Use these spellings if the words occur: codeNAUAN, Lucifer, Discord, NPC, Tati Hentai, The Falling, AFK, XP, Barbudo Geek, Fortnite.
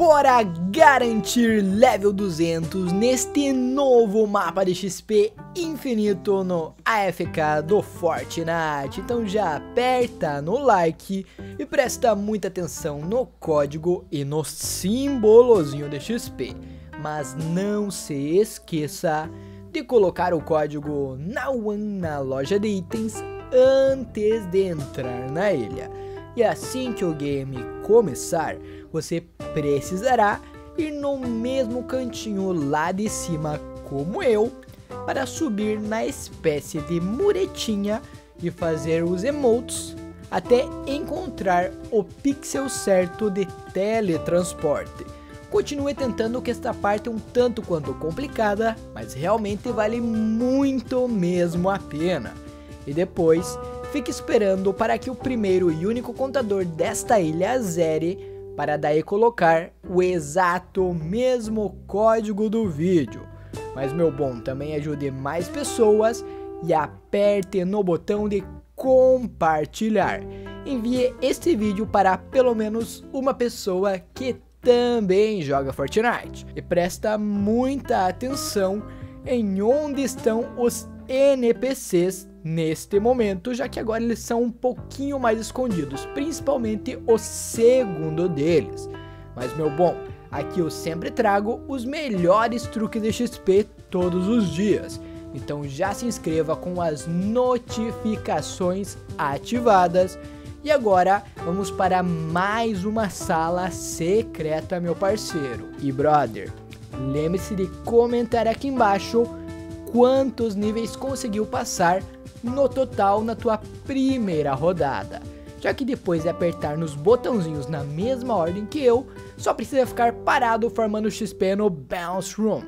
bora garantir level 200 neste novo mapa de XP infinito no AFK do Fortnite. Então já aperta no like e presta muita atenção no código e no simbolozinho de XP. Mas não se esqueça de colocar o código NAUAN na loja de itens antes de entrar na ilha. E assim que o game começar, você precisará ir no mesmo cantinho lá de cima como eu, para subir na espécie de muretinha e fazer os emotes até encontrar o pixel certo de teletransporte. Continue tentando, que esta parte é um tanto quanto complicada, mas realmente vale muito mesmo a pena. E depois, fique esperando para que o primeiro e único contador desta ilha zere, para daí colocar o exato mesmo código do vídeo. Mas meu bom, também ajude mais pessoas e aperte no botão de compartilhar. Envie este vídeo para pelo menos uma pessoa que também joga Fortnite. E presta muita atenção em onde estão os NPCs neste momento, já que agora eles são um pouquinho mais escondidos, principalmente o segundo deles. Mas meu bom, aqui eu sempre trago os melhores truques de XP todos os dias, então já se inscreva com as notificações ativadas. E agora vamos para mais uma sala secreta, meu parceiro. E brother, lembre-se de comentar aqui embaixo quantos níveis conseguiu passar no total na tua primeira rodada, já que depois de apertar nos botãozinhos na mesma ordem que eu, só precisa ficar parado formando XP no Bounce Room.